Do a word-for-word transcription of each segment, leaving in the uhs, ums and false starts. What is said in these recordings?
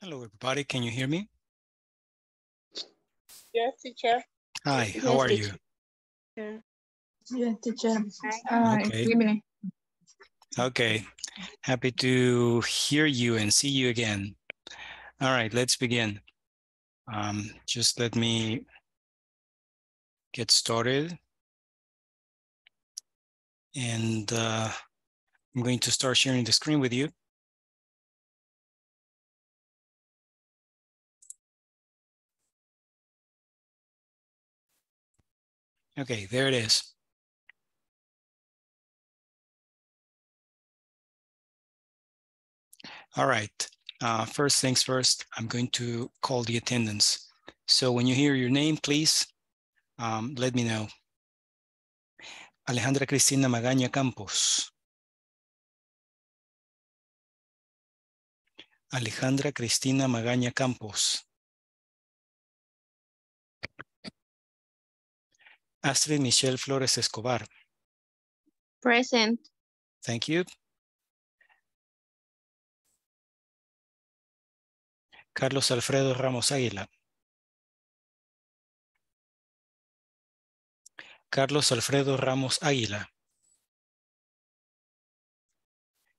Hello, everybody. Can you hear me? Yes, teacher. Hi, how yes, are teacher. you? Yes, teacher. Hi. Okay. Hi. Okay, happy to hear you and see you again. All right, let's begin. Um, just let me get started. And uh, I'm going to start sharing the screen with you. Okay, there it is. All right, uh, first things first, I'm going to call the attendance. So when you hear your name, please um, let me know. Alejandra Cristina Magaña Campos. Alejandra Cristina Magaña Campos. Astrid Michelle Flores Escobar. Present. Thank you. Carlos Alfredo Ramos Aguila. Carlos Alfredo Ramos Aguila.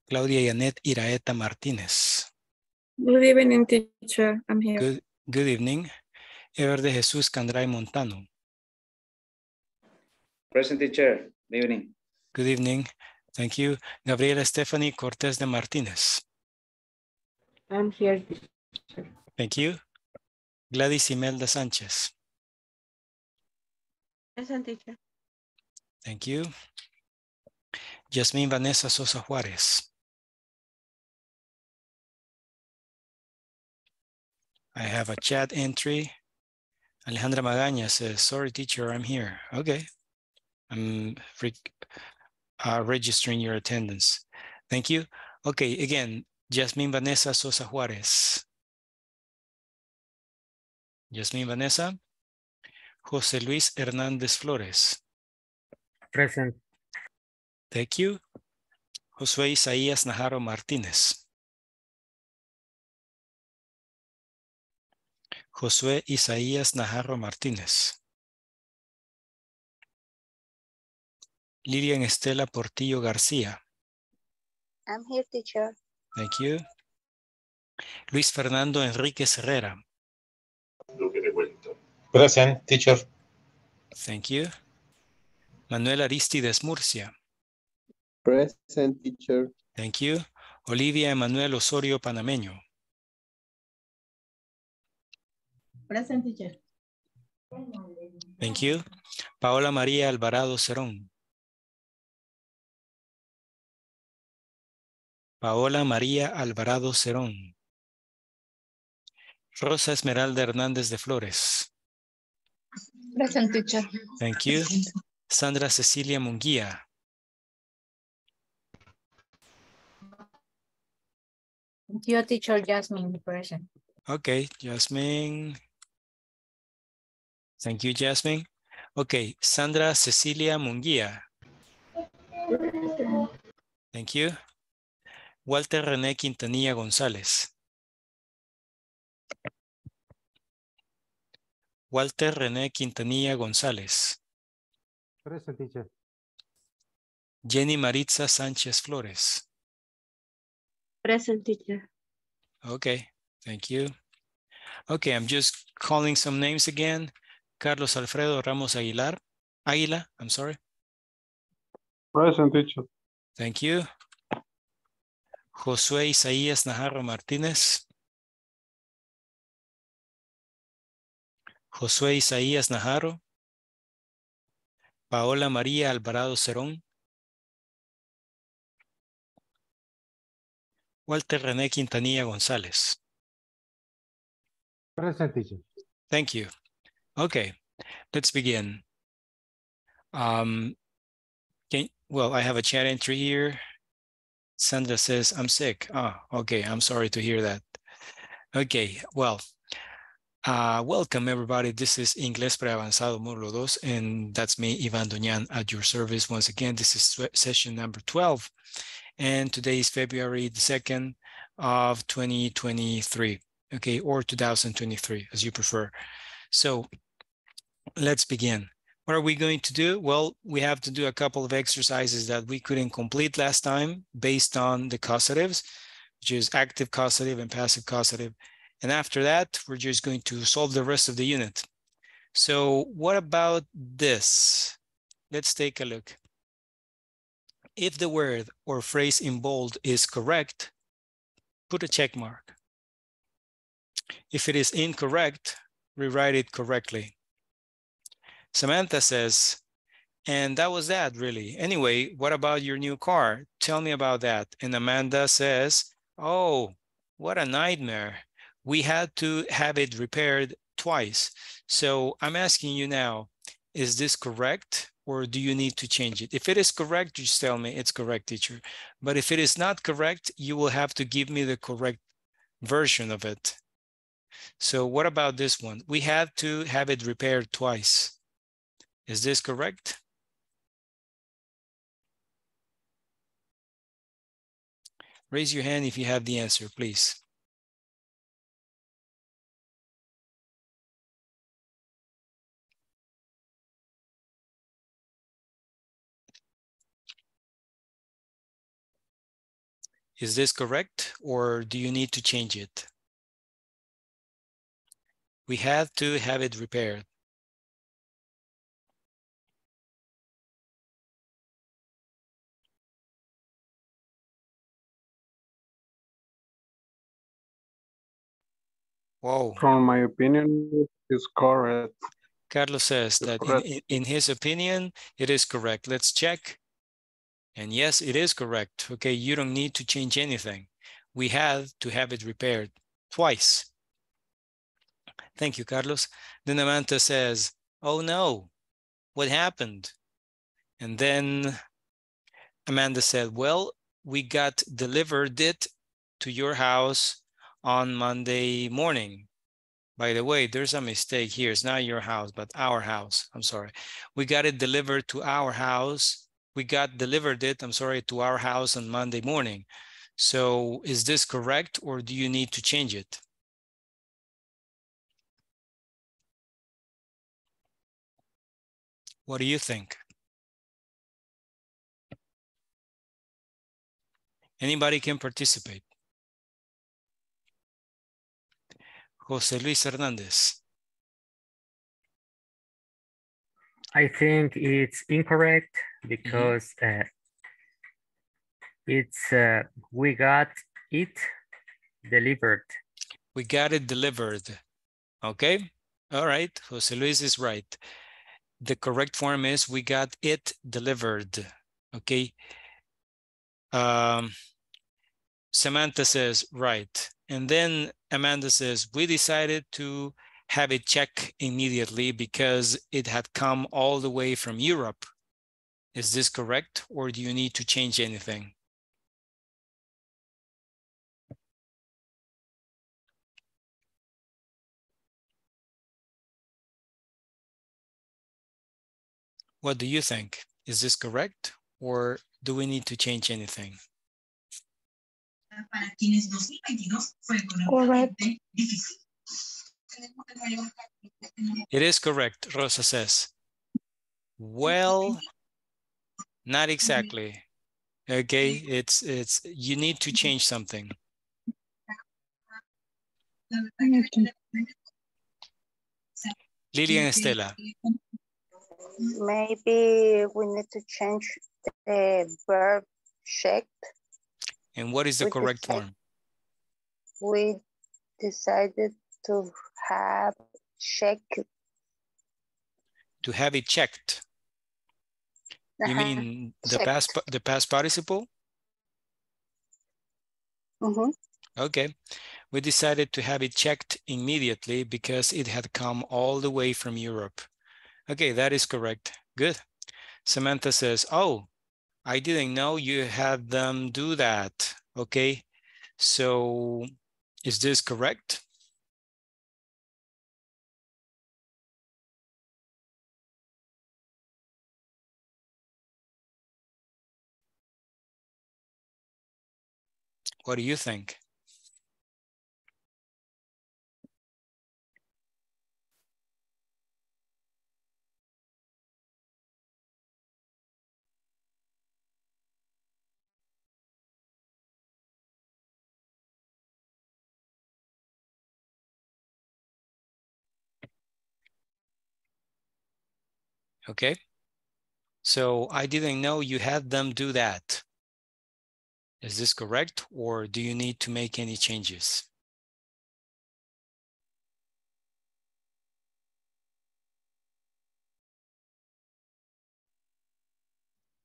Claudia Yanet Iraeta Martinez. Good evening, teacher. I'm here. Good, good evening. Ever de Jesus Candray Montano. Present, teacher. Good evening. Good evening. Thank you. Gabriela Stephanie Cortez de Martinez. I'm here. Thank you. Gladys Imelda Sanchez. Present, teacher. Thank you. Jasmine Vanessa Sosa Juarez. I have a chat entry. Alejandra Magaña says, sorry, teacher, I'm here. Okay. I'm re uh, registering your attendance. Thank you. Okay, again, Jasmine Vanessa Sosa Juarez. Jasmine Vanessa. Jose Luis Hernandez Flores. Present. Thank you. Josué Isaías Najarro Martínez. Josué Isaías Najarro Martínez. Lilian Estela Portillo García. I'm here, teacher. Thank you. Luis Fernando Enrique Herrera. Present, teacher. Thank you. Manuel Aristides Murcia. Present, teacher. Thank you. Olivia Emanuel Osorio Panameño. Present, teacher. Thank you. Paola María Alvarado Cerón. Paola María Alvarado Cerón. Rosa Esmeralda Hernández de Flores. Present, teacher. Thank you. Sandra Cecilia Munguía. Thank you, teacher. Jasmine, present. Okay, Jasmine. Thank you, Jasmine. Okay, Sandra Cecilia Munguía. Thank you. Walter René Quintanilla González. Walter René Quintanilla González. Present, teacher. Jenny Maritza Sanchez Flores. Present, teacher. Okay, thank you. Okay, I'm just calling some names again. Carlos Alfredo Ramos Aguilar. Aguila, I'm sorry. Present, teacher. Thank you. Josué Isaías Najarro Martínez. Josué Isaías Najarro. Paola María Alvarado Cerón. Walter René Quintanilla González. Present, teacher. Thank you. Okay, let's begin. Um, can, well, I have a chat entry here. Sandra says, I'm sick. Ah, okay, I'm sorry to hear that. Okay, well, uh, welcome everybody. This is Inglés Pre-Avanzado Módulo dos, and that's me, Ivan Doñán, at your service. Once again, this is session number twelve, and today is February the second of twenty twenty-three. okay, or two thousand twenty-three, as you prefer. So let's begin. What are we going to do? Well, we have to do a couple of exercises that we couldn't complete last time based on the causatives, which is active causative and passive causative. And after that, we're just going to solve the rest of the unit. So what about this? Let's take a look. If the word or phrase in bold is correct, put a check mark. If it is incorrect, rewrite it correctly. Samantha says, and that was that really. Anyway, what about your new car? Tell me about that. And Amanda says, oh, what a nightmare. We had to have it repaired twice. So I'm asking you now, is this correct or do you need to change it? If it is correct, just tell me it's correct, teacher. But if it is not correct, you will have to give me the correct version of it. So what about this one? We had to have it repaired twice. Is this correct? Raise your hand if you have the answer, please. Is this correct or do you need to change it? We had to have it repaired. Whoa. From my opinion, it's correct. Carlos says that in, in his opinion, it is correct. Let's check. And yes, it is correct. Okay, you don't need to change anything. We had to have it repaired twice. Thank you, Carlos. Then Amanda says, oh no, what happened? And then Amanda said, well, we got delivered it to your house on Monday morning. By the way, there's a mistake here. It's not your house, but our house. I'm sorry. We got it delivered to our house. We got delivered it, I'm sorry, to our house on Monday morning. So is this correct or do you need to change it? What do you think? Anybody can participate. Jose Luis Hernandez. I think it's incorrect because mm-hmm. uh, it's uh, we got it delivered. We got it delivered. Okay. All right. Jose Luis is right. The correct form is we got it delivered. Okay. Um, Samantha says, right. And then Amanda says, we decided to have it checked immediately because it had come all the way from Europe. Is this correct or do you need to change anything? What do you think? Is this correct or do we need to change anything? Correct. It is correct, Rosa says. Well, not exactly. Okay, it's it's you need to change something. Lilian Estela. Maybe we need to change the verb shape. And what is the we correct decide, form? We decided to have checked. To have it checked. Uh-huh. You mean the checked. past the past participle? Mm-hmm. Okay. We decided to have it checked immediately because it had come all the way from Europe. Okay, that is correct. Good. Samantha says, oh, I didn't know you had them do that. Okay, so is this correct? What do you think? Okay. So I didn't know you had them do that. Is this correct, or do you need to make any changes?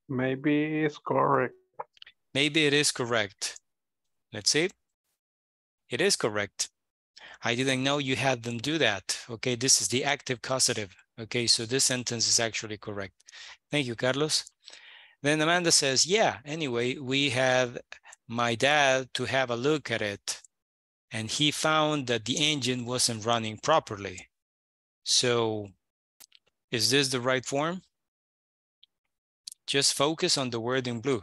Maybe it's correct. Maybe it is correct. Let's see. It is correct. I didn't know you had them do that. Okay, this is the active causative. Okay, so this sentence is actually correct. Thank you, Carlos. Then Amanda says, yeah, anyway, we had my dad to have a look at it, and he found that the engine wasn't running properly. So is this the right form? Just focus on the word in blue.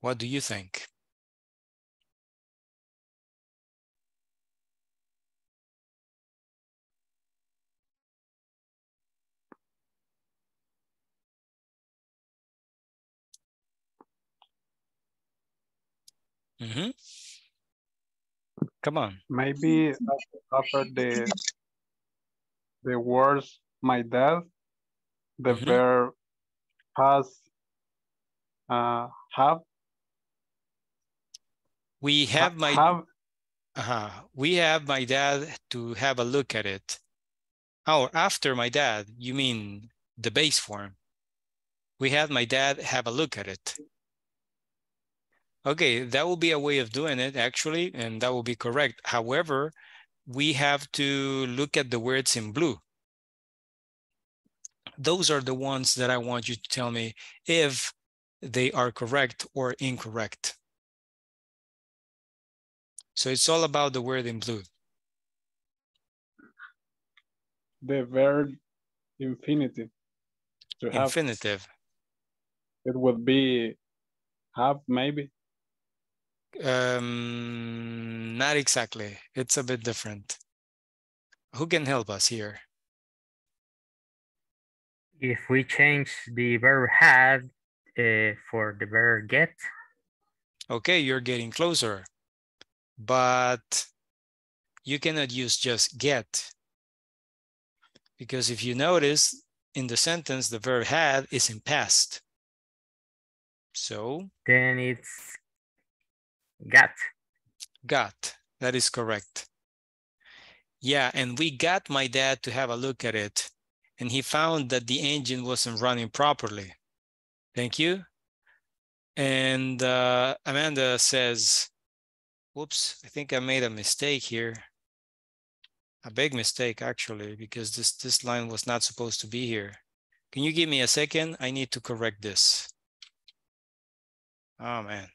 What do you think? Mm-hmm. Come on. Maybe after the the words my dad, the mm-hmm. verb has uh, have. We have my have, uh-huh. we have my dad to have a look at it. Oh, after my dad, you mean the base form. We have my dad have a look at it. Okay, that will be a way of doing it actually, and that will be correct. However, we have to look at the words in blue. Those are the ones that I want you to tell me if they are correct or incorrect. So it's all about the word in blue. The verb infinitive. To have, infinitive. It would be have, maybe? Um, not exactly. It's a bit different. Who can help us here? If we change the verb have uh, for the verb get. Okay, you're getting closer. But you cannot use just get, because if you notice in the sentence, the verb have is in past. So then it's got. Got, that is correct. Yeah, and we got my dad to have a look at it, and he found that the engine wasn't running properly. Thank you. And uh, Amanda says, whoops, I think I made a mistake here. A big mistake, actually, because this, this line was not supposed to be here. Can you give me a second? I need to correct this. Oh, man.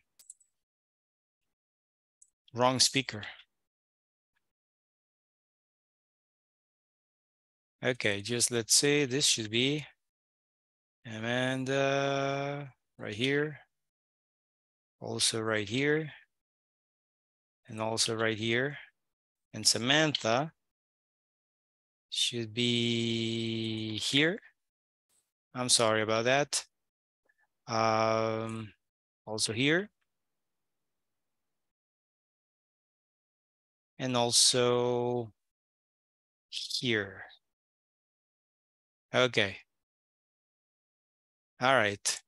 Wrong speaker. Okay, just let's say this should be Amanda right here. Also right here. And also right here. And Samantha should be here. I'm sorry about that. Um, also here. And also here. Okay. All right.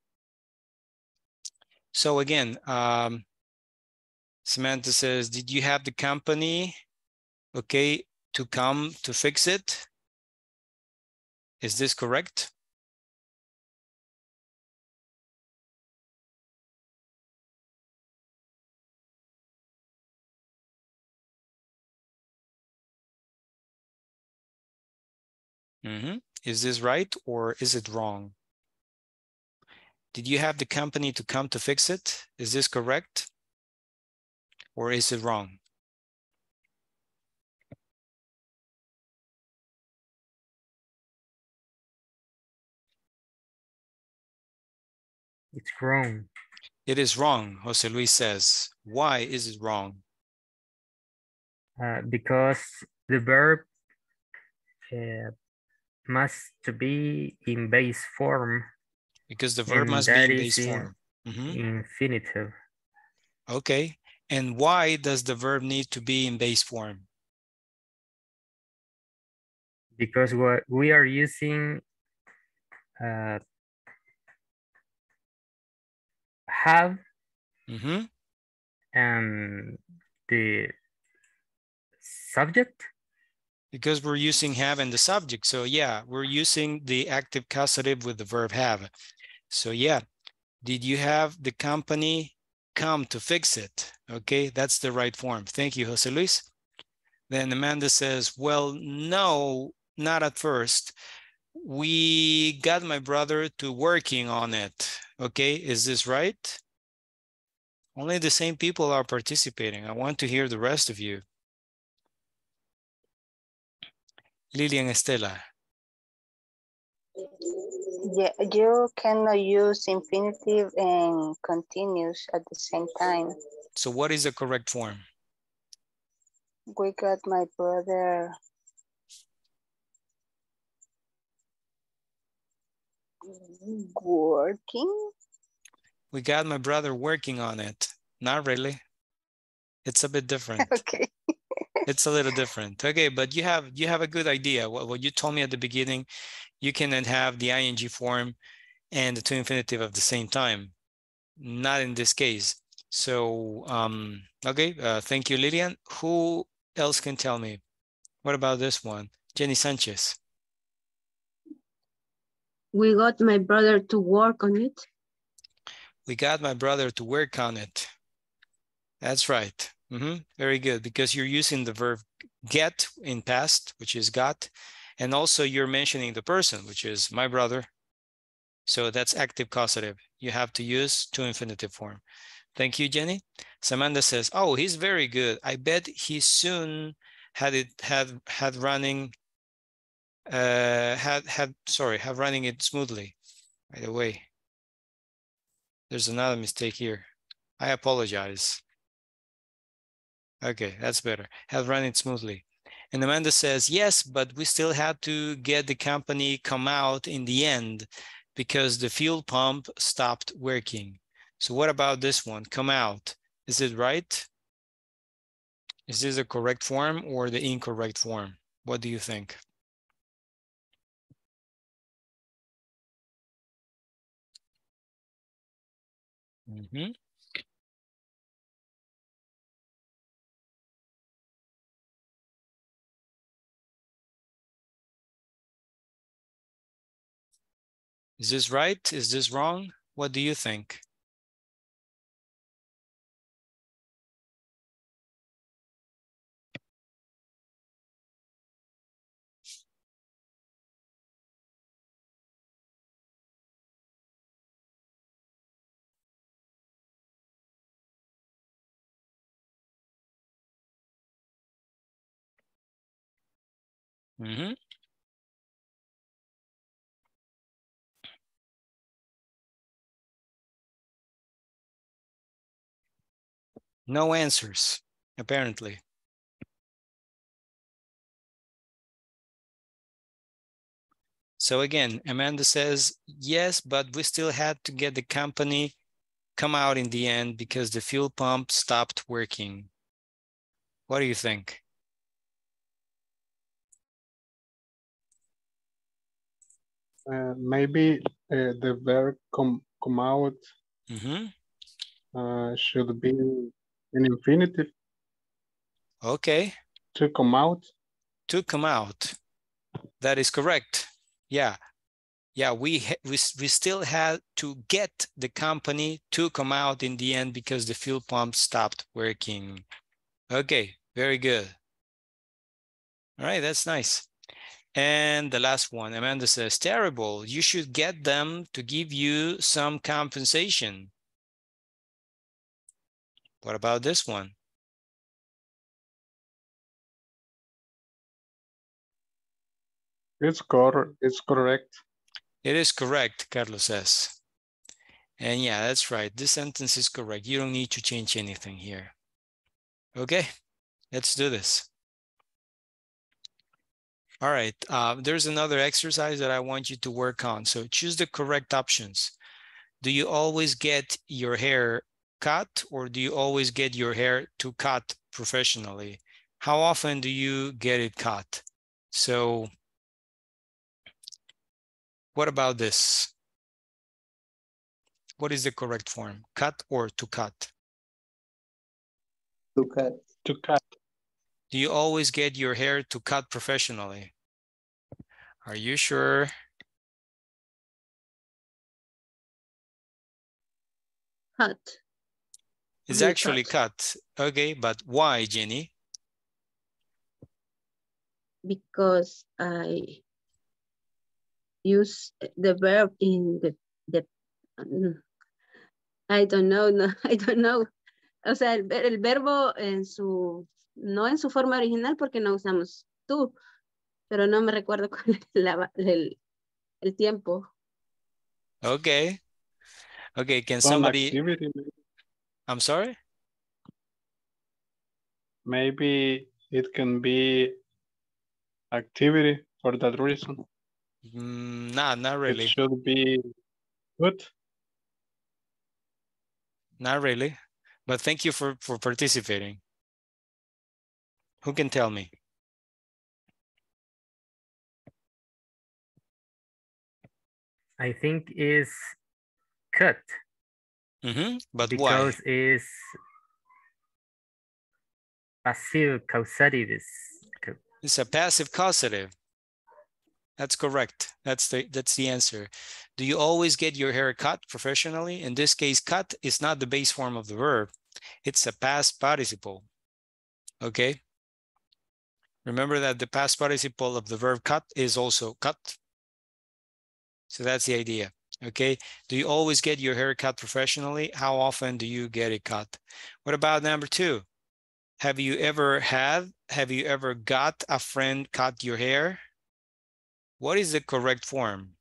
So again, um, Samantha says, did you have the company, okay, to come to fix it? Is this correct? Mm-hmm. Is this right or is it wrong? Did you have the company to come to fix it? Is this correct? Or is it wrong? It's wrong. It is wrong, Jose Luis says. Why is it wrong? Uh, because the verb uh, must be in base form. because the verb and must be in base in, form. Mm-hmm. Infinitive. Okay. And why does the verb need to be in base form? Because what we are using uh, have mm-hmm. and the subject. Because we're using have and the subject. So yeah, we're using the active causative with the verb have. So yeah, did you have the company come to fix it? Okay, that's the right form. Thank you, Jose Luis. Then Amanda says, well, no, not at first. We got my brother to working on it. Okay, is this right? Only the same people are participating. I want to hear the rest of you. Lilian Estela. Yeah, you cannot use infinitive and continuous at the same time. So what is the correct form? We got my brother. Working? We got my brother working on it. Not really. It's a bit different. Okay. It's a little different. Okay, but you have you have a good idea. What, what you told me at the beginning, you can then have the ing form and the to infinitive at the same time. Not in this case. So, um, okay, uh, thank you, Lilian. Who else can tell me? What about this one? Jenny Sanchez. We got my brother to work on it. We got my brother to work on it. That's right. Mm-hmm. Very good, because you're using the verb get in past, which is got, and also you're mentioning the person, which is my brother. So that's active causative. You have to use to infinitive form. Thank you, Jenny. Samantha says, oh, he's very good. I bet he soon had it had had running uh had had sorry have running it smoothly. By the way, there's another mistake here. I apologize. Okay, that's better. Have run it smoothly. And Amanda says, yes, but we still had to get the company come out in the end because the fuel pump stopped working. So what about this one? Come out. Is it right? Is this the correct form or the incorrect form? What do you think? Mm-hmm. Is this right? Is this wrong? What do you think? Mm-hmm. No answers, apparently. So again, Amanda says, yes, but we still had to get the company come out in the end because the fuel pump stopped working. What do you think? Uh, maybe uh, the verb come, come out mm-hmm. uh, should be an infinitive. Okay. To come out. To come out. That is correct. Yeah. Yeah, we, we, we still had to get the company to come out in the end because the fuel pump stopped working. Okay, very good. All right, that's nice. And the last one, Amanda says, terrible. You should get them to give you some compensation. What about this one? It's, cor it's correct. It is correct, Carlos says. And yeah, that's right. This sentence is correct. You don't need to change anything here. Okay, let's do this. All right, uh, there's another exercise that I want you to work on. So choose the correct options. Do you always get your hair cut, or do you always get your hair to cut professionally? How often do you get it cut? So what about this? What is the correct form? Cut or to cut? To cut. To cut. Do you always get your hair to cut professionally? Are you sure? Cut. It's you actually cut. cut. Okay, but why, Jenny? Because I use the verb in the, the I don't know, no, I don't know. O sea, el, el verbo en su... No en su forma original porque no usamos tú, pero no me recuerdo con el, el, el tiempo. Okay. Okay, can somebody... Activity. I'm sorry? Maybe it can be activity for that reason. Mm, nah, not really. It should be good. Not really, but thank you for, for participating. Who can tell me? I think is cut. Mm-hmm. But because why? Because it's passive causative. It's a passive causative. That's correct. That's the that's the answer. Do you always get your hair cut professionally? In this case, cut is not the base form of the verb. It's a past participle. Okay. Remember that the past participle of the verb cut is also cut. So that's the idea, okay? Do you always get your hair cut professionally? How often do you get it cut? What about number two? Have you ever had, have you ever got a friend cut your hair? What is the correct form?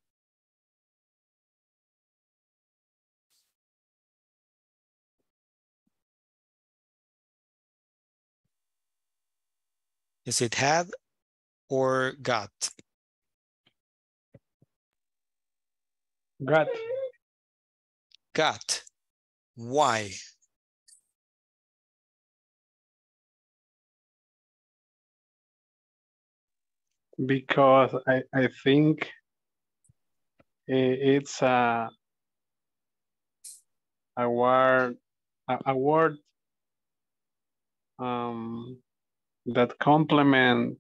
Is it had or got? Got. Got. Why? Because I, I think it's a, a word, a, a word, um, that complement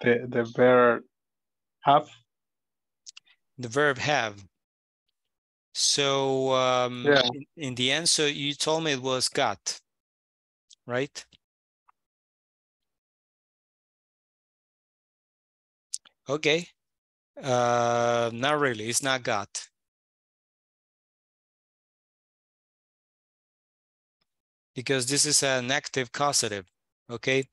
the, the verb have. The verb have. So um, yeah. in, in the answer, you told me it was got, right? Okay, uh, not really, it's not got. Because this is an active causative. Okay,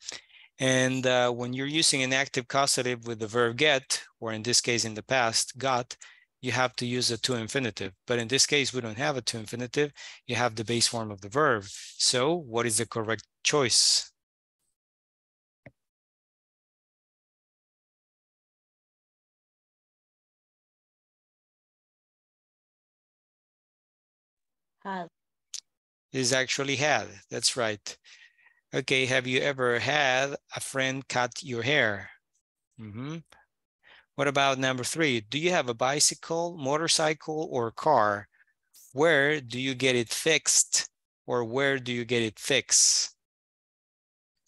and uh, when you're using an active causative with the verb get, or in this case in the past, got, you have to use a to infinitive. But in this case, we don't have a to infinitive. You have the base form of the verb. So what is the correct choice? Had. Is actually had, that's right. Okay, have you ever had a friend cut your hair? Mm-hmm. What about number three? Do you have a bicycle, motorcycle, or car? Where do you get it fixed, or where do you get it fixed?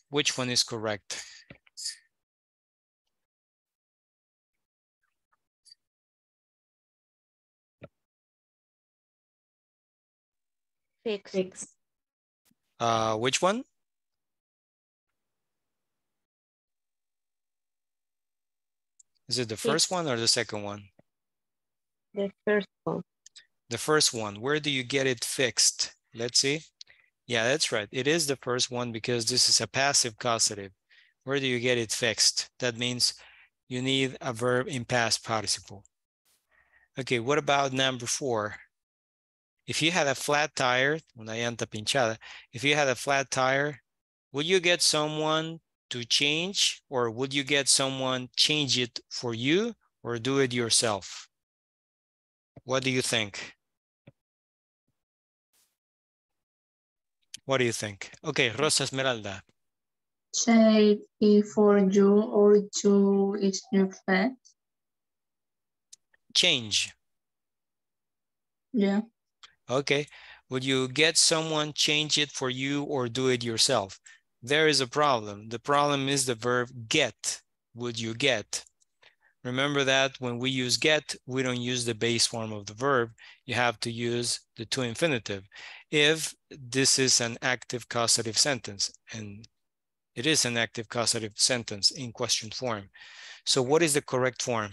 Which one is correct? Fix. Uh, which one? Is it the first one or the second one? The first one. The first one. Where do you get it fixed? Let's see. Yeah, that's right. It is the first one because this is a passive causative. Where do you get it fixed? That means you need a verb in past participle. Okay, what about number four? If you had a flat tire, una llanta pinchada, if you had a flat tire, would you get someone to change, or would you get someone change it for you or do it yourself? What do you think? What do you think? Okay, Rosa Esmeralda. Say it for you or do it yourself. Change. Yeah. Okay. Would you get someone change it for you or do it yourself? There is a problem. The problem is the verb get. Would you get? Remember that when we use get, we don't use the base form of the verb. You have to use the to infinitive if this is an active causative sentence. And it is an active causative sentence in question form. So what is the correct form?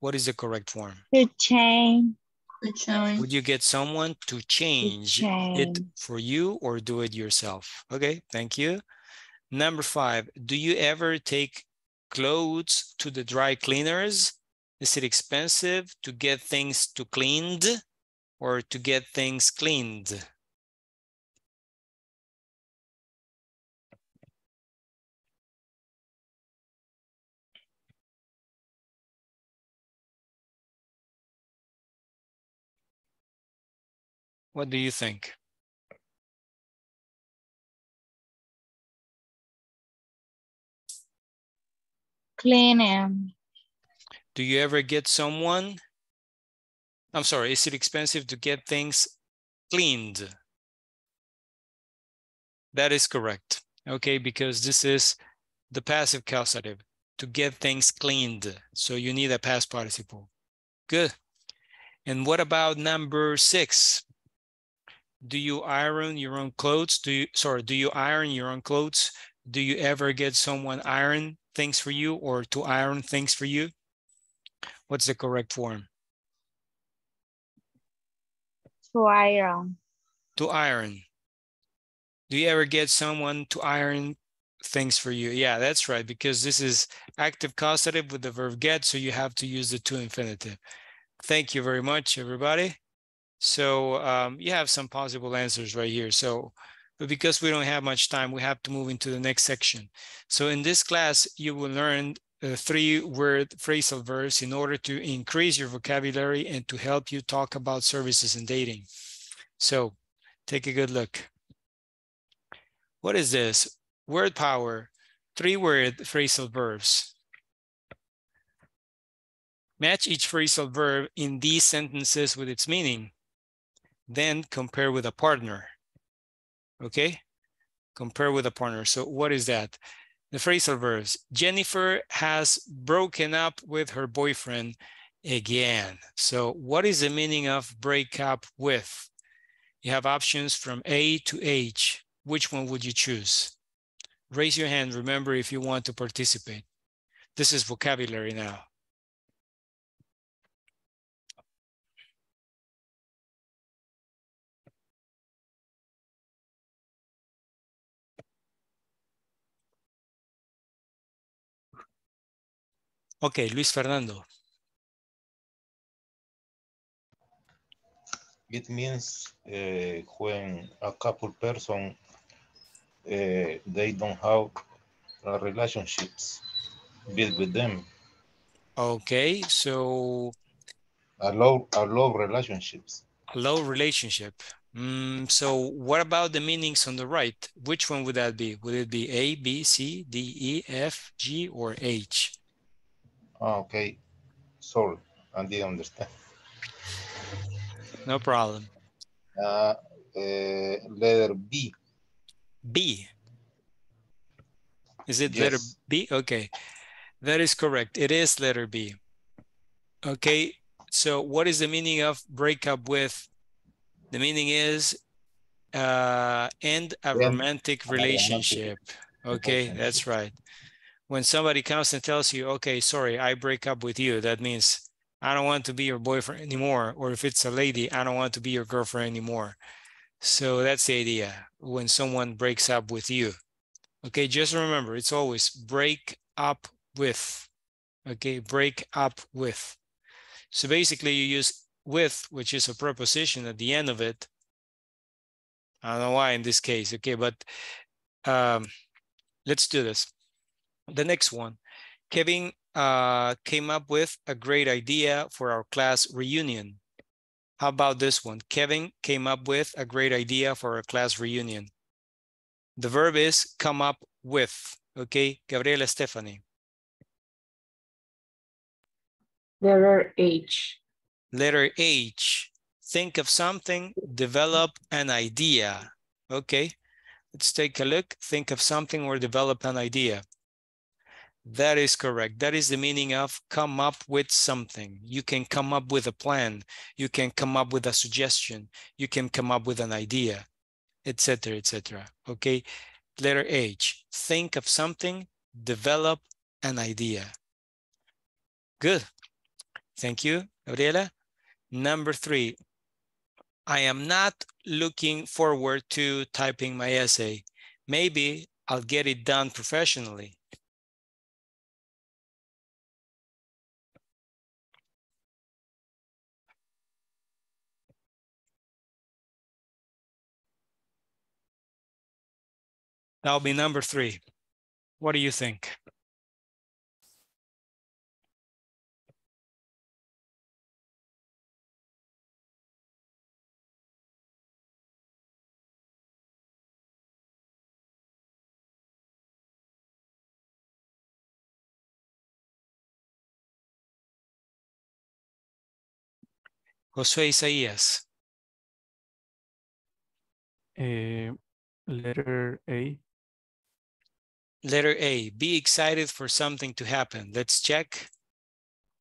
What is the correct form? To change. To change. Would you get someone to change, to change it for you or do it yourself? Okay, thank you. Number five, do you ever take clothes to the dry cleaners? Is it expensive to get things to cleaned or to get things cleaned? What do you think? Clean them. Do you ever get someone? I'm sorry, is it expensive to get things cleaned? That is correct. Okay, because this is the passive causative, to get things cleaned. So you need a past participle. Good. And what about number six? Do you iron your own clothes? Do you, sorry, do you iron your own clothes? Do you ever get someone iron things for you or to iron things for you? What's the correct form? To iron. To iron. Do you ever get someone to iron things for you? Yeah, that's right, because this is active causative with the verb get, so you have to use the to infinitive. Thank you very much, everybody. So um, you have some possible answers right here. So, but because we don't have much time, we have to move into the next section. So in this class, you will learn uh, three word phrasal verbs in order to increase your vocabulary and to help you talk about services and dating. So take a good look. What is this? Word power, three word phrasal verbs. Match each phrasal verb in these sentences with its meaning. Then compare with a partner, okay? Compare with a partner. So what is that? The phrasal verbs. Jennifer has broken up with her boyfriend again. So what is the meaning of break up with? You have options from A to H. Which one would you choose? Raise your hand, remember, if you want to participate. This is vocabulary now. Okay, Luis Fernando. It means uh, when a couple person, uh, they don't have uh, relationships built with them. Okay, so. A low, a low relationships. A low relationship. Mm, so what about the meanings on the right? Which one would that be? Would it be A, B, C, D, E, F, G, or H? Oh, okay, sorry, I didn't understand. No problem. Uh, uh, letter B. B. Is it yes. Letter B? Okay, that is correct. It is letter B. Okay, so what is the meaning of break up with? The meaning is uh, end a yeah. romantic relationship. Okay, that's right. When somebody comes and tells you, okay, sorry, I break up with you, that means I don't want to be your boyfriend anymore. Or if it's a lady, I don't want to be your girlfriend anymore. So that's the idea when someone breaks up with you. Okay, just remember, it's always break up with. okay, break up with. So basically you use with, which is a preposition at the end of it. I don't know why in this case, okay, but um, let's do this. The next one, Kevin uh, came up with a great idea for our class reunion. How about this one? Kevin came up with a great idea for a class reunion. The verb is come up with, okay? Gabriela Stephanie. Letter H. Letter H. Think of something, develop an idea. Okay, let's take a look. Think of something or develop an idea. That is correct. That is the meaning of come up with something. You can come up with a plan. You can come up with a suggestion. You can come up with an idea, et cetera, et cetera. Okay, letter H. Think of something, develop an idea. Good. Thank you, Gabriela. Number three, I am not looking forward to typing my essay. Maybe I'll get it done professionally. That'll be number three. What do you think? Josué Isaías. Uh, letter A. Letter A, be excited for something to happen. Let's check.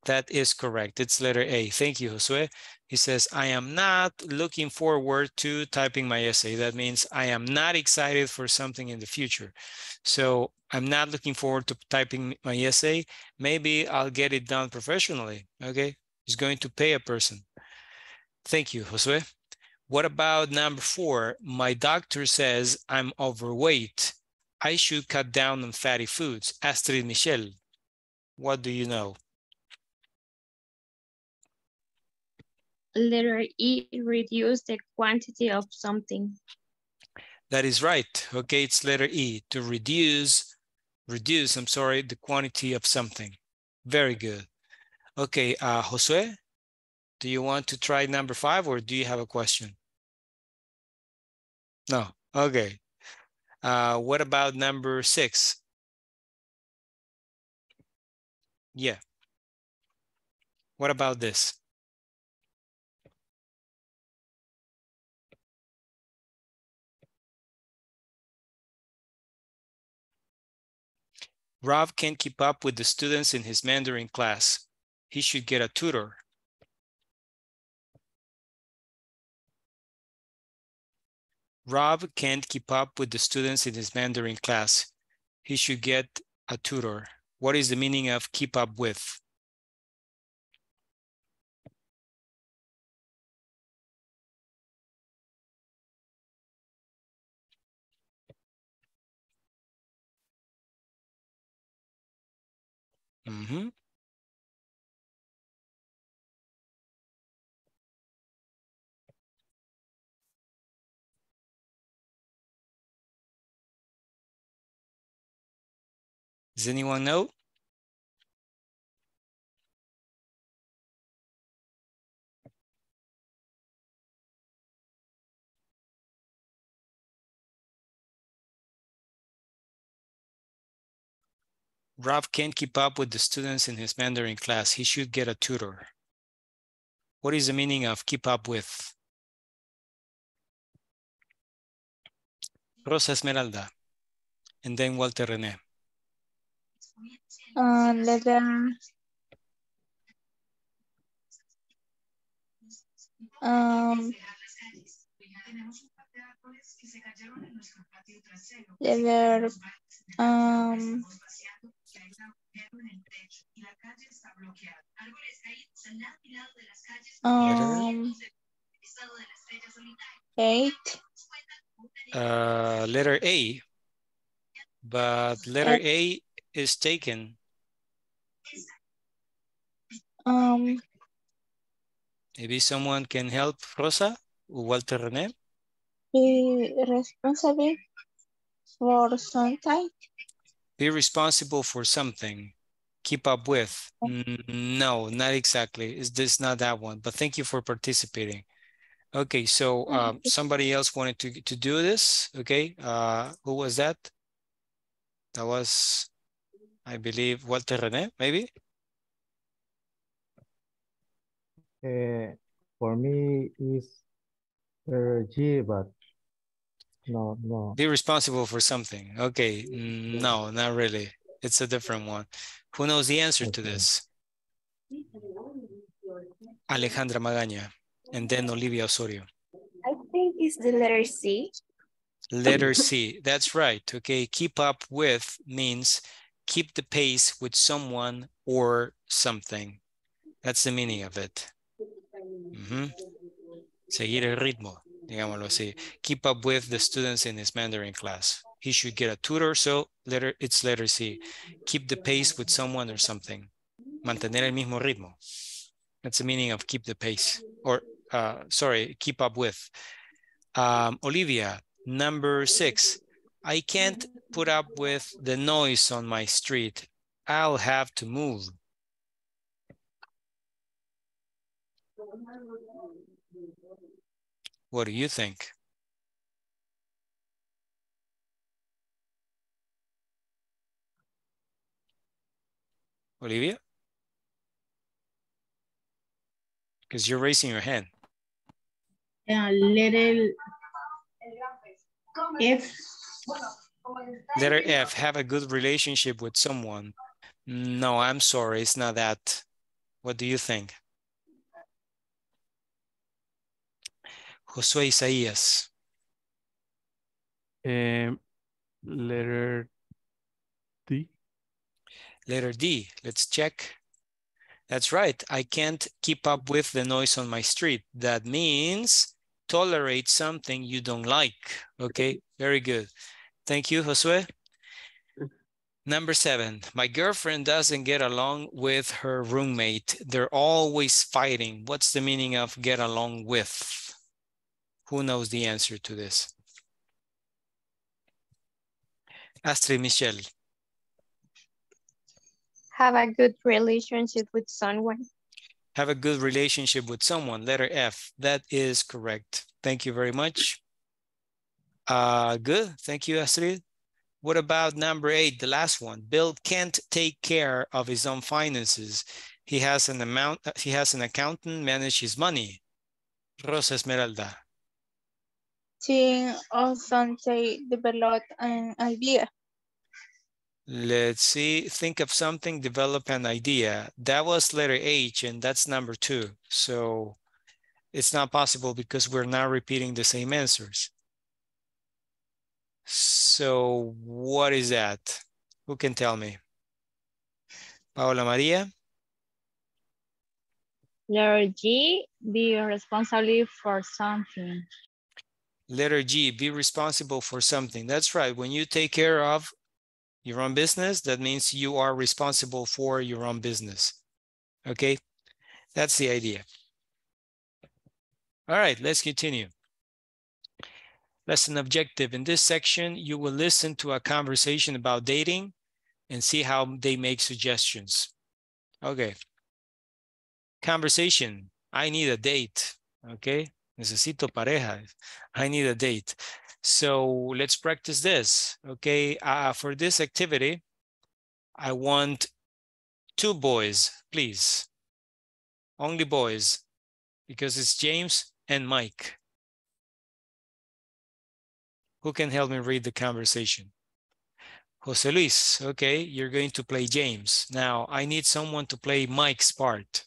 That is correct. It's letter A. Thank you, Josué. He says, I am not looking forward to typing my essay. That means I am not excited for something in the future. So I'm not looking forward to typing my essay. Maybe I'll get it done professionally. Okay, he's going to pay a person. Thank you, Josué. What about number four? My doctor says I'm overweight. I should cut down on fatty foods. Astrid Michelle, what do you know? Letter E, reduce the quantity of something. That is right. Okay, it's letter E, to reduce, reduce, I'm sorry, the quantity of something. Very good. Okay, uh, Josué? Do you want to try number five or do you have a question? No, okay. Uh, what about number six? Yeah. What about this? Rob can't keep up with the students in his Mandarin class. He should get a tutor. Rob can't keep up with the students in his Mandarin class. He should get a tutor. What is the meaning of keep up with? Mm-hmm. Does anyone know? Rob can't keep up with the students in his Mandarin class. He should get a tutor. What is the meaning of keep up with? Rosa Esmeralda, and then Walter René. Uh, letter um, letter um, um, eight uh, letter A, but letter A is taken. Um, Maybe someone can help Rosa or Walter René. Be responsible for something. Be responsible for something. Keep up with. No, not exactly. It's this, not that one. But thank you for participating. Okay, so um, somebody else wanted to, to do this. Okay, uh, who was that? That was, I believe, Walter René, maybe? Uh, for me, is uh, G, but no, no. Be responsible for something. Okay, no, not really. It's a different one. Who knows the answer to this? Alejandra Magaña. And then Olivia Osorio. I think it's the letter C. Letter C, that's right, okay. Keep up with means keep the pace with someone or something. That's the meaning of it. Mm-hmm. Seguir el ritmo, digámoslo así. Keep up with the students in his Mandarin class. He should get a tutor, so letter, it's letter C. Keep the pace with someone or something. Mantener el mismo ritmo. That's the meaning of keep the pace or Uh, sorry, keep up with. Um, Olivia, number six. I can't put up with the noise on my street. I'll have to move. What do you think? Olivia? Because you're raising your hand. Uh, letter F. Letter F, have a good relationship with someone. No, I'm sorry, it's not that. What do you think? Josué Isaías. Um, letter D. Letter D, let's check. That's right, I can't keep up with the noise on my street. That means tolerate something you don't like. Okay, very good. Thank you, Josué. Number seven, my girlfriend doesn't get along with her roommate. They're always fighting. What's the meaning of get along with? Who knows the answer to this? Astrid Michelle. Have a good relationship with someone. Have a good relationship with someone, letter F. That is correct. Thank you very much. Uh, good, thank you, Astrid. What about number eight, the last one? Bill can't take care of his own finances. He has an amount, he has an accountant manage his money. Rosa Esmeralda. She also developed an idea. Let's see, think of something, develop an idea. That was letter H and that's number two. So it's not possible because we're not repeating the same answers. So what is that? Who can tell me? Paola Maria? Letter G, be responsible for something. Letter G, be responsible for something. That's right, when you take care of your own business, that means you are responsible for your own business. Okay, that's the idea. All right, let's continue. Lesson objective. In this section, you will listen to a conversation about dating and see how they make suggestions. Okay. Conversation. I need a date. Okay. Necesito pareja. I need a date. So let's practice this, okay? Uh, for this activity, I want two boys, please. Only boys, because it's James and Mike. Who can help me read the conversation? Jose Luis, okay, you're going to play James. Now, I need someone to play Mike's part.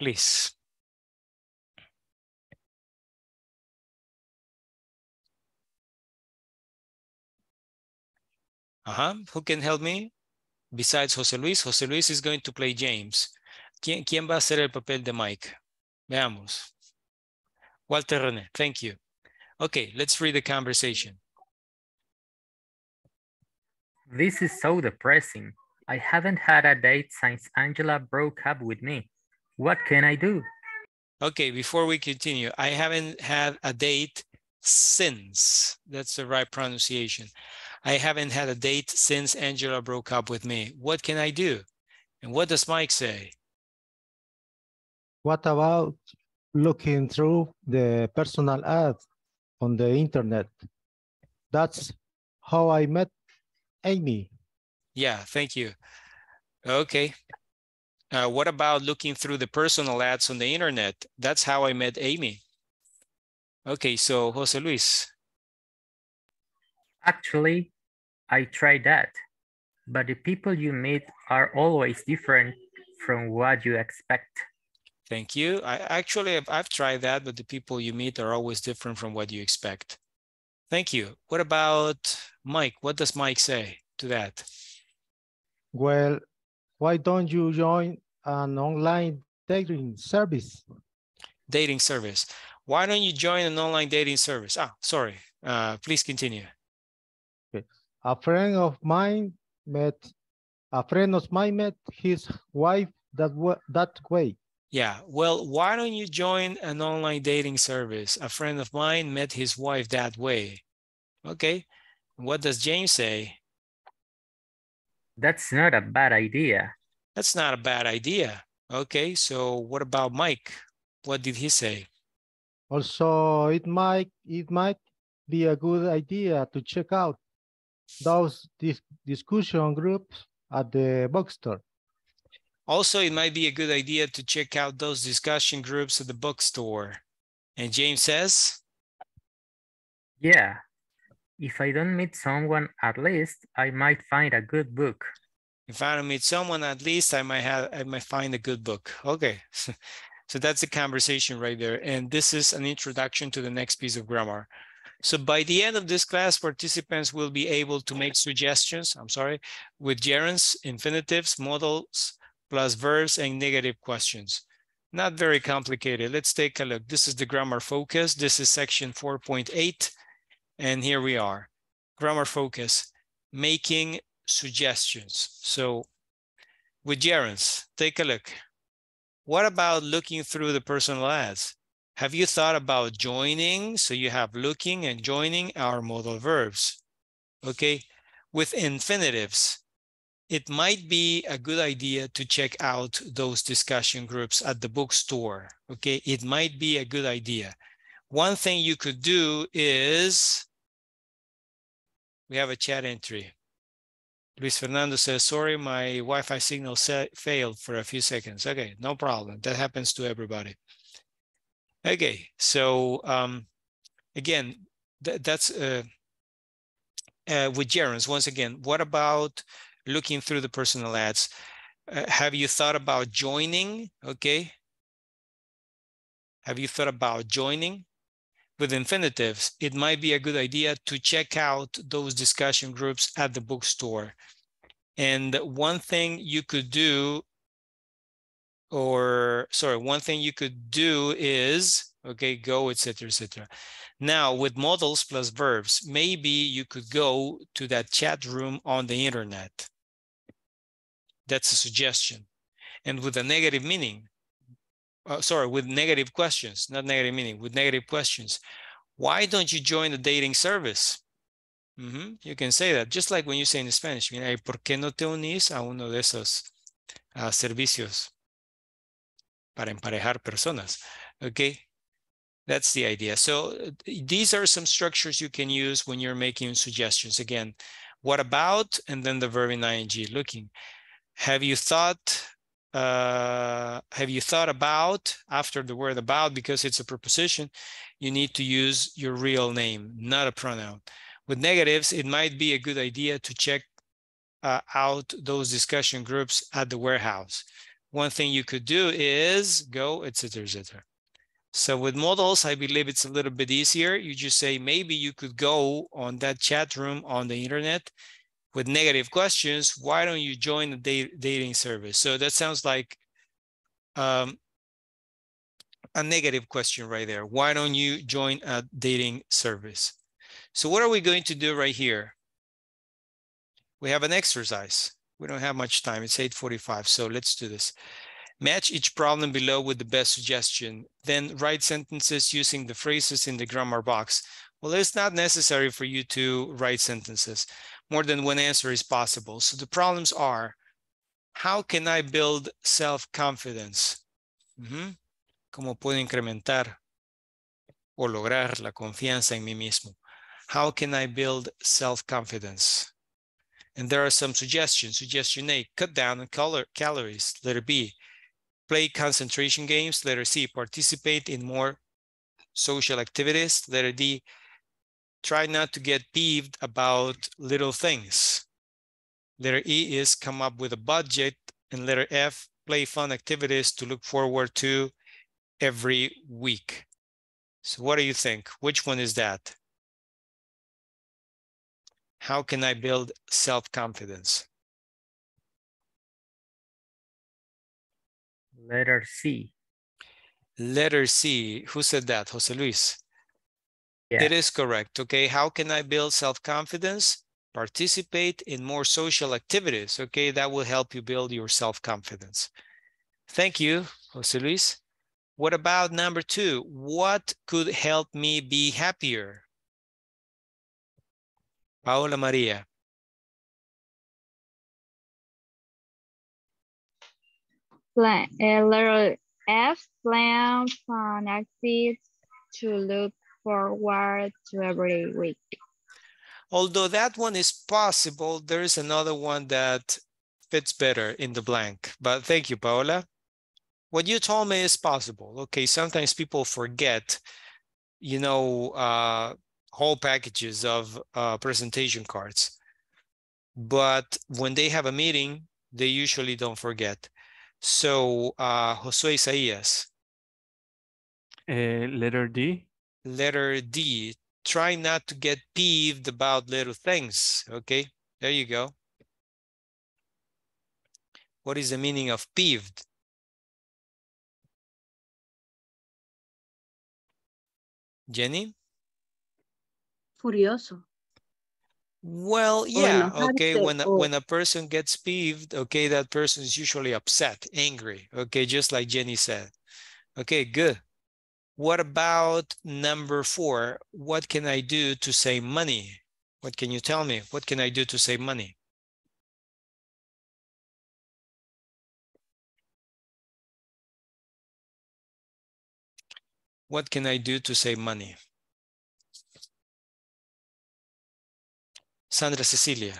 Please. Uh-huh. Who can help me? Besides Jose Luis, Jose Luis is going to play James. ¿Quién, quién va a hacer el papel de Mike? Veamos. Walter René, thank you. Okay, let's read the conversation. This is so depressing. I haven't had a date since Angela broke up with me. What can I do? Okay, before we continue, I haven't had a date since. That's the right pronunciation. I haven't had a date since Angela broke up with me. What can I do? And what does Mike say? What about looking through the personal ads on the internet? That's how I met Amy. Yeah, thank you. Okay. Uh, what about looking through the personal ads on the internet? That's how I met Amy. Okay, so Jose Luis. Actually, I tried that, but the people you meet are always different from what you expect. Thank you. I actually, I've, I've tried that, but the people you meet are always different from what you expect. Thank you. What about Mike? What does Mike say to that? Well, why don't you join an online dating service? Dating service. Why don't you join an online dating service? Ah, sorry. Uh, please continue. Okay. A friend of mine met a friend of mine met his wife that that way. Yeah, well, why don't you join an online dating service? A friend of mine met his wife that way. Okay, what does James say? That's not a bad idea. That's not a bad idea. Okay, so what about Mike? What did he say? Also, it might it might be a good idea to check out those dis discussion groups at the bookstore. Also, it might be a good idea to check out those discussion groups at the bookstore. And James says? Yeah, if I don't meet someone, at least I might find a good book. If I don't meet someone, at least I might have, I might find a good book. Okay, so that's the conversation right there. And this is an introduction to the next piece of grammar. So by the end of this class, participants will be able to make suggestions, I'm sorry, with gerunds, infinitives, modals, plus verbs and negative questions. Not very complicated. Let's take a look. This is the grammar focus. This is section four point eight. And here we are. Grammar focus, making suggestions. So with gerunds, take a look. What about looking through the personal ads? Have you thought about joining? So you have looking and joining our modal verbs. Okay, with infinitives. It might be a good idea to check out those discussion groups at the bookstore, okay? It might be a good idea. One thing you could do is, we have a chat entry. Luis Fernando says, sorry, my Wi-Fi signal failed for a few seconds. Okay, no problem. That happens to everybody. Okay, so um, again, th that's uh, uh, with gerunds. Once again, what about looking through the personal ads? Uh, have you thought about joining? Okay. Have you thought about joining? With infinitives, it might be a good idea to check out those discussion groups at the bookstore. And one thing you could do, or sorry, one thing you could do is, okay, go, et cetera, et cetera. Now, with modals plus verbs, maybe you could go to that chat room on the internet. That's a suggestion. And with a negative meaning, uh, sorry, with negative questions, not negative meaning, with negative questions, why don't you join the dating service? Mm-hmm. You can say that, just like when you say in Spanish, ¿por qué no te unís a uno de esos uh, servicios para emparejar personas? Okay. That's the idea. So these are some structures you can use when you're making suggestions. Again, what about, and then the verb in ing, looking. Have you thought, uh, have you thought about, after the word about, because it's a preposition, you need to use your real name, not a pronoun. With negatives, it might be a good idea to check uh, out those discussion groups at the warehouse. One thing you could do is go, et cetera, et cetera. So with modals, I believe it's a little bit easier. You just say, maybe you could go on that chat room on the internet. With negative questions, why don't you join the date, dating service? So that sounds like um, a negative question right there. Why don't you join a dating service? So what are we going to do right here? We have an exercise. We don't have much time. It's eight forty-five, so let's do this. Match each problem below with the best suggestion. Then write sentences using the phrases in the grammar box. Well, it's not necessary for you to write sentences. More than one answer is possible. So the problems are, how can I build self-confidence? Mm-hmm. ¿Cómo puedo incrementar o lograr la confianza en mí mismo? How can I build self-confidence? And there are some suggestions. Suggestion A, cut down on color, calories. Letter B, play concentration games. Letter C, participate in more social activities. Letter D, try not to get peeved about little things. Letter E is come up with a budget. And letter F, play fun activities to look forward to every week. So what do you think? Which one is that? How can I build self-confidence? Letter C. Letter C. Who said that? Jose Luis. Yeah. It is correct. Okay. How can I build self-confidence? Participate in more social activities. Okay. That will help you build your self-confidence. Thank you, Jose Luis. What about number two? What could help me be happier? Paola Maria. Plan, uh, letter F, plan fun activities to look forward to every week. Although that one is possible, there is another one that fits better in the blank. But thank you, Paola. What you told me is possible. Okay, sometimes people forget, you know, uh, whole packages of uh, presentation cards. But when they have a meeting, they usually don't forget. So, uh, Josué Isaías. Uh, letter D. Letter D. Try not to get peeved about little things. Okay, there you go. What is the meaning of peeved? Jenny? Furioso. Well, yeah, okay, when a, when a person gets peeved, okay, that person is usually upset, angry, okay, just like Jenny said. Okay, good. What about number four? What can I do to save money? What can you tell me? What can I do to save money? What can I do to save money? Sandra Cecilia.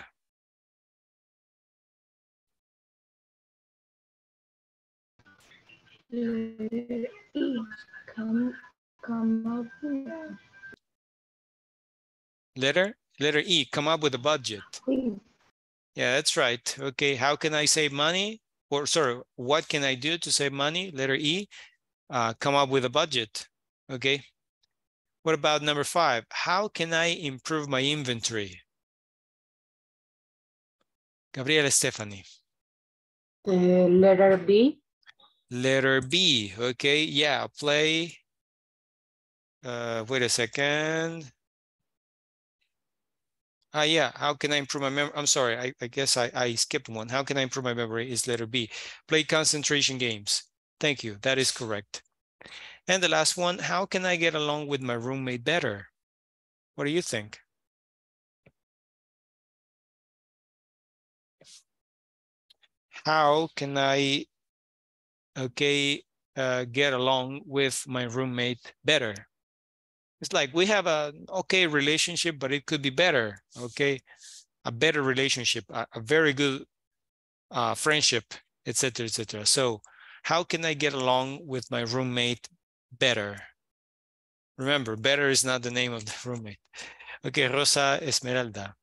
Come, come up with. Letter? Letter E, come up with a budget. Yeah, that's right. Okay, how can I save money? Or sorry, what can I do to save money? Letter E, uh, come up with a budget. Okay, what about number five? How can I improve my inventory? Gabriela Stephanie. Uh, letter B. Letter B, okay, yeah, play. Uh, wait a second. Ah, yeah, how can I improve my memory? I'm sorry, I, I guess I, I skipped one. How can I improve my memory is letter B. Play concentration games. Thank you, that is correct. And the last one, how can I get along with my roommate better? What do you think? How can I, okay, uh, get along with my roommate better? It's like we have an okay relationship, but it could be better, okay? A better relationship, a, a very good uh, friendship, et cetera, et cetera. So how can I get along with my roommate better? Remember, better is not the name of the roommate. Okay, Rosa Esmeralda.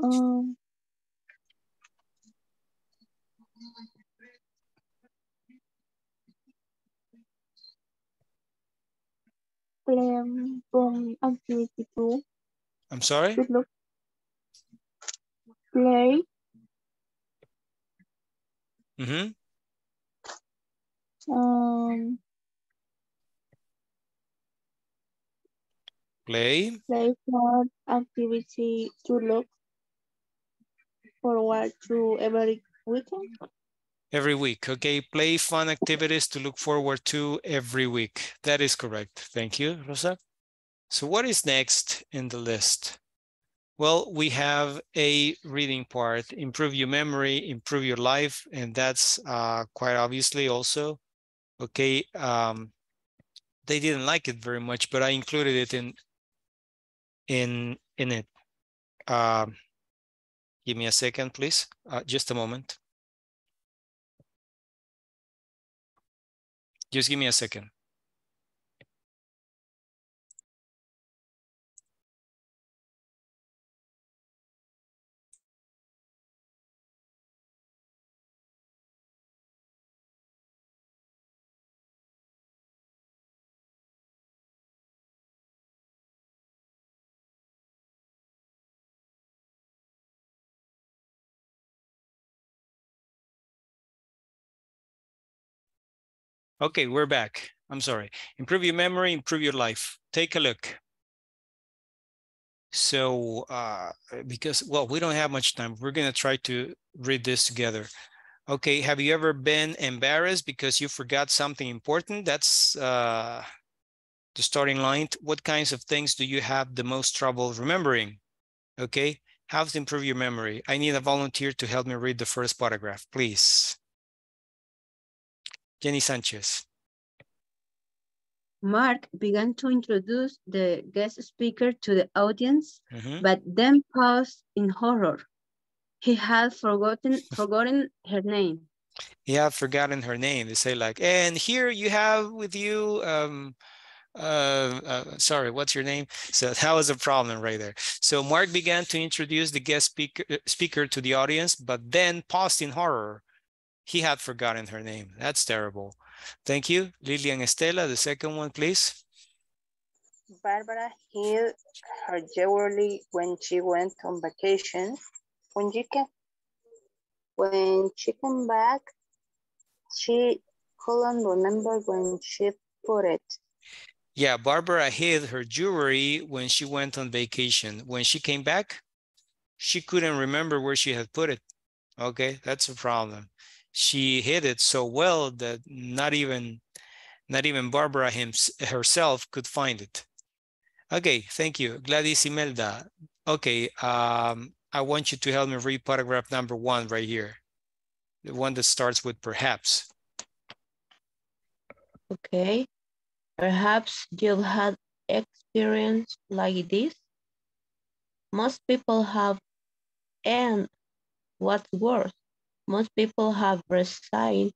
Um. I'm sorry? Play. Mm-hmm. Um, play. Play for activity to look forward to every weekend? Every week, okay. Play fun activities to look forward to every week. That is correct. Thank you, Rosa. So what is next in the list? Well, we have a reading part, improve your memory, improve your life, and that's uh, quite obviously also, okay. Um, they didn't like it very much, but I included it in, in, in it. Uh, give me a second, please, uh, just a moment. Just give me a second. Okay, we're back. I'm sorry. Improve your memory, improve your life. Take a look. So, uh, because, well, we don't have much time. We're gonna try to read this together. Okay, have you ever been embarrassed because you forgot something important? That's uh, the starting line. What kinds of things do you have the most trouble remembering? Okay, how to improve your memory. I need a volunteer to help me read the first paragraph, please. Jenny Sanchez. Mark began to introduce the guest speaker to the audience, mm-hmm. but then paused in horror. He had forgotten forgotten her name. He had forgotten her name. They say like, and here you have with you, um, uh, uh, sorry, what's your name? So that was a problem right there. So Mark began to introduce the guest speaker, speaker to the audience, but then paused in horror. He had forgotten her name. That's terrible. Thank you. Lilian Estela, the second one, please. Barbara healed her jewelry when she went on vacation. When she came, when she came back, she couldn't remember when she put it. Yeah, Barbara hid her jewelry when she went on vacation. When she came back, she couldn't remember where she had put it. Okay, that's a problem. She hid it so well that not even, not even Barbara himself, herself could find it. Okay, thank you. Gladys Imelda. Okay, um, I want you to help me read paragraph number one right here. The one that starts with perhaps. Okay, perhaps you'll have experience like this. Most people have, and what's worse, most people have resigned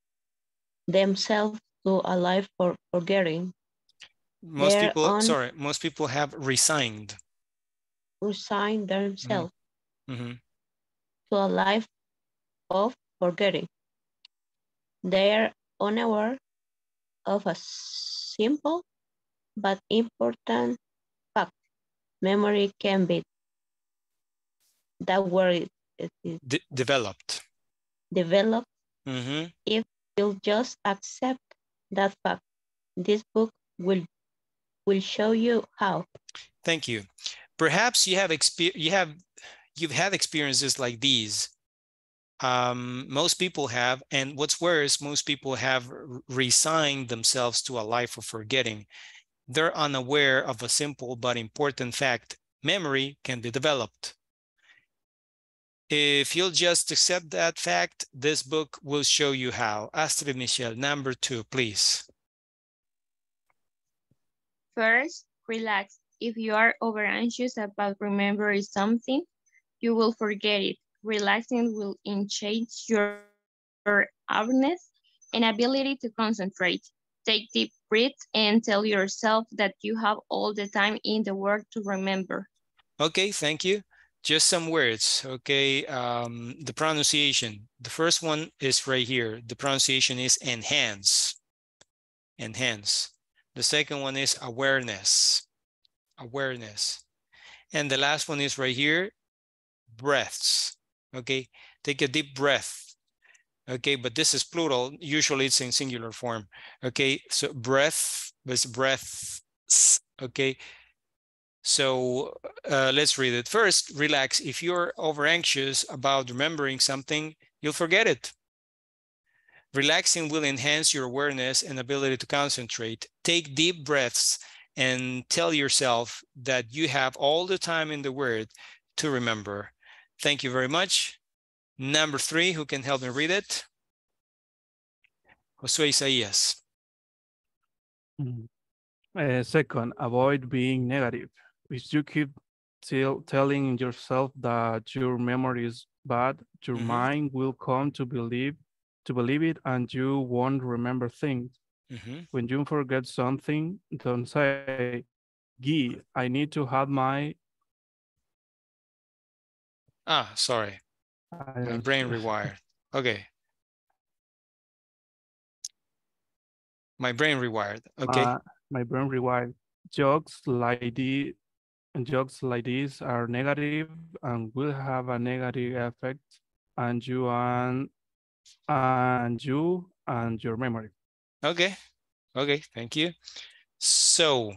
themselves to a life for forgetting. Most their people, sorry, most people have resigned. Resigned themselves mm-hmm. to a life of forgetting. They are unaware of a simple but important fact. Memory can be that word it is De developed. Develop mm-hmm. if you'll just accept that fact. This book will will show you how. Thank you. Perhaps you have exper- you have you've had experiences like these. Um, most people have, and what's worse, most people have resigned themselves to a life of forgetting. They're unaware of a simple but important fact: memory can be developed. If you'll just accept that fact, this book will show you how. Astrid Michelle, number two, please. First, relax. If you are over anxious about remembering something, you will forget it. Relaxing will enhance your awareness and ability to concentrate. Take deep breaths and tell yourself that you have all the time in the world to remember. Okay, thank you. Just some words, okay, um, the pronunciation. The first one is right here. The pronunciation is enhance, enhance. The second one is awareness, awareness. And the last one is right here, breaths, okay? Take a deep breath, okay? But this is plural, usually it's in singular form, okay? So breath, this breaths, okay? So uh, let's read it. First, relax. If you're over anxious about remembering something, you'll forget it. Relaxing will enhance your awareness and ability to concentrate. Take deep breaths and tell yourself that you have all the time in the world to remember. Thank you very much. Number three, who can help me read it? Josué Isaías. Uh, second, avoid being negative. If you keep telling yourself that your memory is bad, your mm-hmm. mind will come to believe to believe it and you won't remember things. Mm-hmm. When you forget something, don't say, gee, I need to have my... Ah, sorry. My brain rewired. Okay. My brain rewired. Okay. Uh, my brain rewired. Jokes like, the, jokes like these are negative and will have a negative effect on you and, and, you and your memory. Okay. Okay. Thank you. So,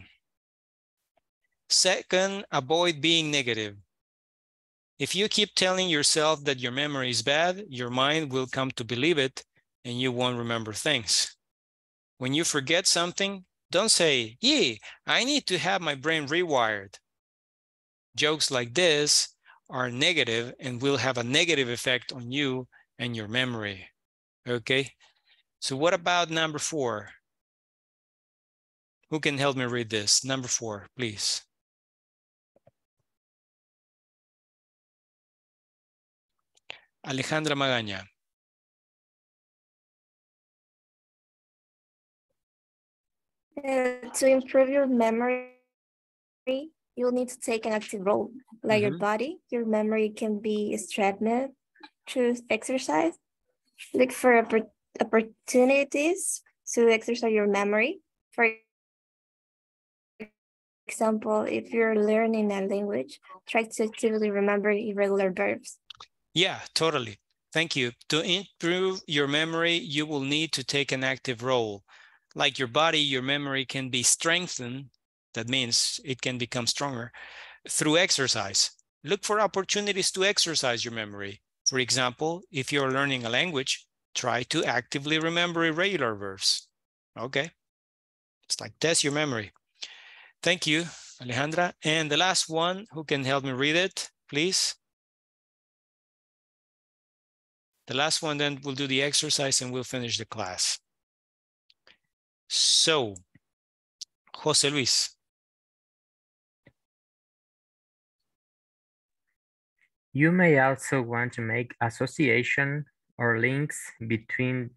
second, avoid being negative. If you keep telling yourself that your memory is bad, your mind will come to believe it and you won't remember things. When you forget something, don't say, yay, I need to have my brain rewired. Jokes like this are negative and will have a negative effect on you and your memory. Okay. So what about number four? Who can help me read this? Number four, please. Alejandra Magaña. Uh, to improve your memory, you'll need to take an active role. Like mm-hmm. your body, your memory can be strengthened through exercise. Look for opp- opportunities to exercise your memory. For example, if you're learning a language, try to actively remember irregular verbs. Yeah, totally. Thank you. To improve your memory, you will need to take an active role. Like your body, your memory can be strengthened. That means it can become stronger through exercise. Look for opportunities to exercise your memory. For example, if you're learning a language, try to actively remember irregular verbs. Okay. It's like test your memory. Thank you, Alejandra. And the last one, who can help me read it, please? The last one, then we'll do the exercise and we'll finish the class. So, Jose Luis. You may also want to make association or links between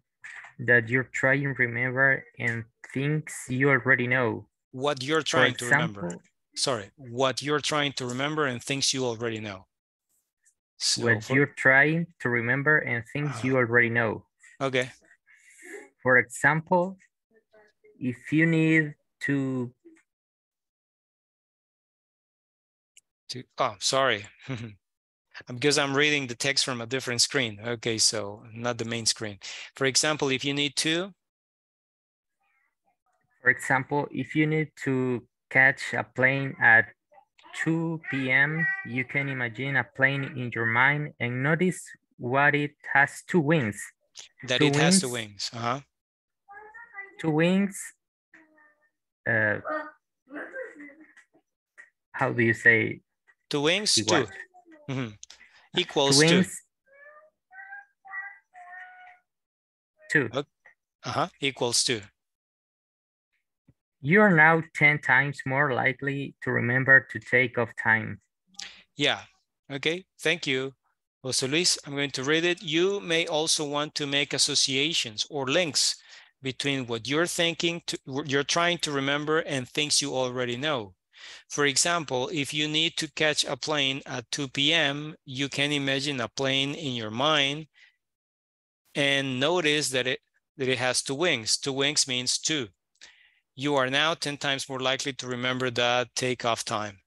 that you're trying to remember and things you already know. What you're trying to remember. Sorry, what you're trying to remember and things you already know. So what for... you're trying to remember and things uh, you already know. Okay. For example, if you need to... to oh, sorry. Because I'm reading the text from a different screen. Okay, so not the main screen. For example, if you need to... For example, if you need to catch a plane at two p m, you can imagine a plane in your mind and notice what it has two wings. That two it wings, has two wings. Uh-huh. Two wings. Uh, how do you say? Two wings, equal. Two. Mm-hmm. Equals two. Wings, two. two. Uh-huh. Equals two. You are now ten times more likely to remember to take off time. Yeah, okay, thank you. Well, so Luis, I'm going to read it. You may also want to make associations or links between what you're thinking, to, what you're trying to remember and things you already know. For example, if you need to catch a plane at two p m, you can imagine a plane in your mind and notice that it, that it has two wings. Two wings means two. You are now ten times more likely to remember that takeoff time.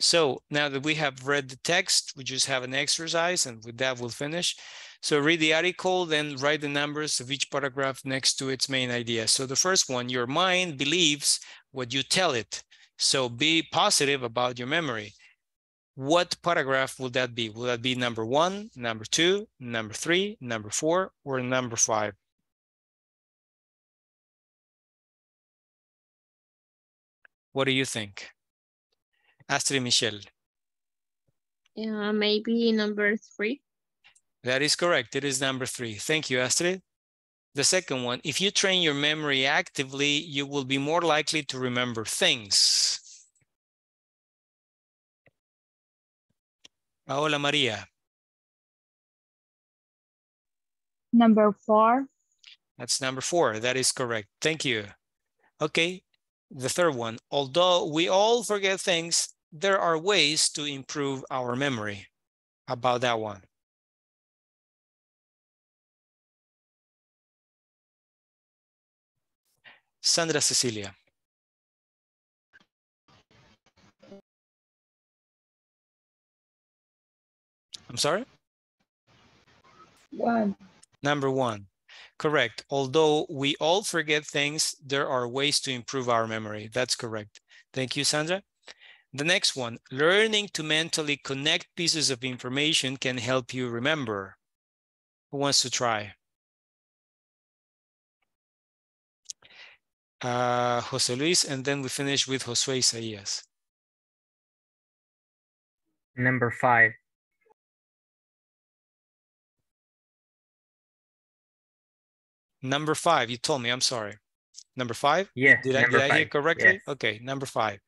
So now that we have read the text, we just have an exercise and with that we'll finish. So read the article, then write the numbers of each paragraph next to its main idea. So the first one, your mind believes what you tell it. So be positive about your memory. What paragraph would that be? Will that be number one, number two, number three, number four, or number five? What do you think? Astrid Michelle. Yeah, maybe number three. That is correct. It is number three. Thank you, Astrid. The second one, if you train your memory actively, you will be more likely to remember things. Paola Maria. Number four. That's number four. That is correct. Thank you. Okay. The third one, although we all forget things, there are ways to improve our memory. How about that one? Sandra Cecilia. I'm sorry? One. Number one. Correct. Although we all forget things, there are ways to improve our memory. That's correct. Thank you, Sandra. The next one, learning to mentally connect pieces of information can help you remember. Who wants to try? Uh, Jose Luis, and then we finish with Josué Isaías. Number five. Number five, you told me, I'm sorry. Number five? Yeah. Did I, did I hear correctly? Yeah. Okay, number five.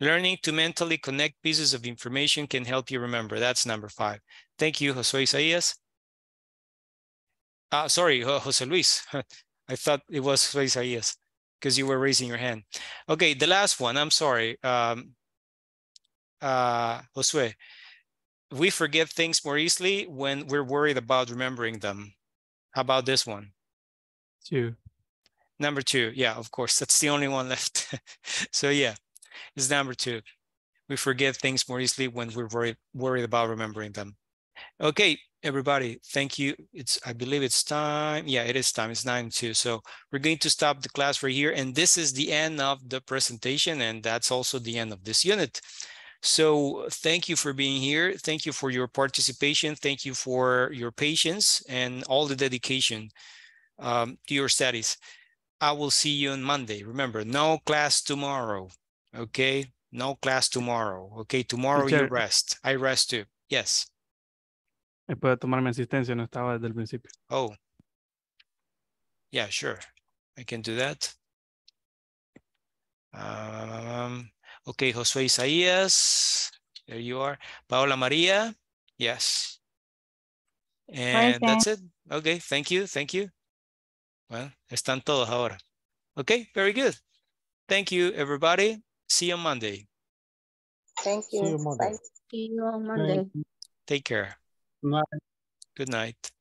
Learning to mentally connect pieces of information can help you remember. That's number five. Thank you, Josué Isaías. Uh, sorry, Jose Luis. I thought it was Josué Isaías because you were raising your hand. Okay, the last one, I'm sorry. Um, uh, Josué, we forget things more easily when we're worried about remembering them. How about this one? Two. Number two, yeah, of course. That's the only one left. So yeah, it's number two. We forget things more easily when we're worried, worried about remembering them. Okay, everybody, thank you. It's I believe it's time. Yeah, it is time. It's nine two. So we're going to stop the class right here. And this is the end of the presentation. And that's also the end of this unit. So thank you for being here. Thank you for your participation. Thank you for your patience and all the dedication Um, to your studies. I will see you on Monday. Remember, no class tomorrow. Okay, no class tomorrow. Okay, tomorrow you rest. I rest too. Yes. Puedo tomar mi asistencia. No estaba desde el principio. Oh. Yeah, sure. I can do that. Um, okay, Josué Isaías. There you are. Paola Maria. Yes. And okay. That's it. Okay. Thank you. Thank you. Well, están todos ahora. Okay, very good. Thank you, everybody. See you on Monday. Thank you. See you Monday. Bye. See you on Monday. Take care. Good night. Good night.